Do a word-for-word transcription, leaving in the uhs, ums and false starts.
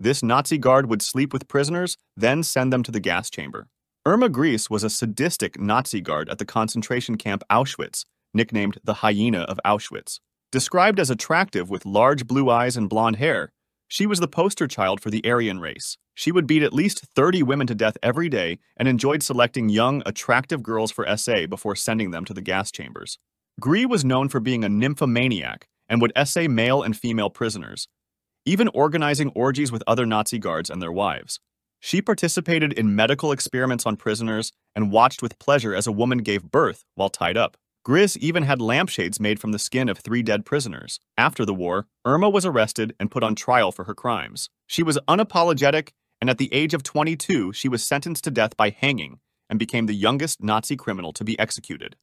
This Nazi guard would sleep with prisoners, then send them to the gas chamber. Irma Grese was a sadistic Nazi guard at the concentration camp Auschwitz, nicknamed the Hyena of Auschwitz. Described as attractive with large blue eyes and blonde hair, she was the poster child for the Aryan race. She would beat at least thirty women to death every day and enjoyed selecting young, attractive girls for S A before sending them to the gas chambers. Grese was known for being a nymphomaniac and would S A male and female prisoners, even organizing orgies with other Nazi guards and their wives. She participated in medical experiments on prisoners and watched with pleasure as a woman gave birth while tied up. Grese even had lampshades made from the skin of three dead prisoners. After the war, Irma was arrested and put on trial for her crimes. She was unapologetic, and at the age of twenty-two, she was sentenced to death by hanging and became the youngest Nazi criminal to be executed.